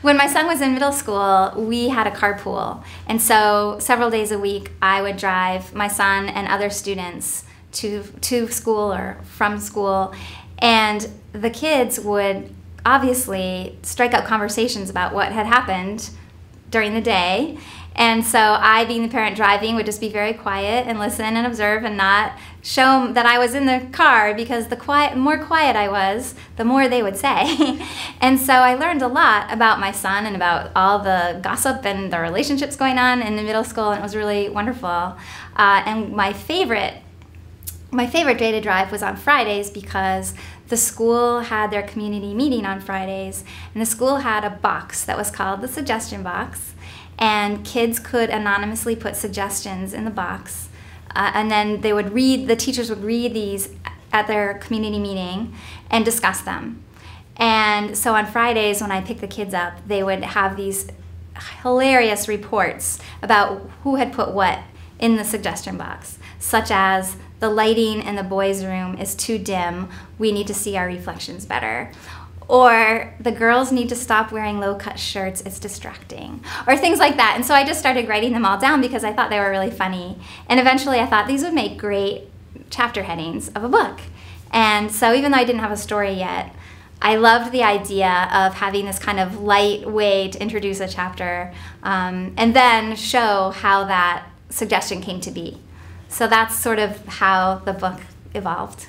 When my son was in middle school, we had a carpool. And so several days a week, I would drive my son and other students to school or from school. And the kids would obviously strike up conversations about what had happened during the day. And so I, being the parent driving, would just be very quiet and listen and observe and not show that I was in the car, because the more quiet I was, the more they would say. And so I learned a lot about my son and about all the gossip and the relationships going on in the middle school, and it was really wonderful. And my favorite day to drive was on Fridays, because the school had their community meeting on Fridays, and the school had a box that was called the suggestion box, and kids could anonymously put suggestions in the box, and then they would read, the teachers would read these at their community meeting and discuss them. And so on Fridays, when I picked the kids up, they would have these hilarious reports about who had put what in the suggestion box, such as, "The lighting in the boys' room is too dim, we need to see our reflections better," or "The girls need to stop wearing low-cut shirts, it's distracting," or things like that. And so I just started writing them all down because I thought they were really funny. And eventually I thought these would make great chapter headings of a book. And so even though I didn't have a story yet, I loved the idea of having this kind of light way to introduce a chapter, and then show how that suggestion came to be. So that's sort of how the book evolved.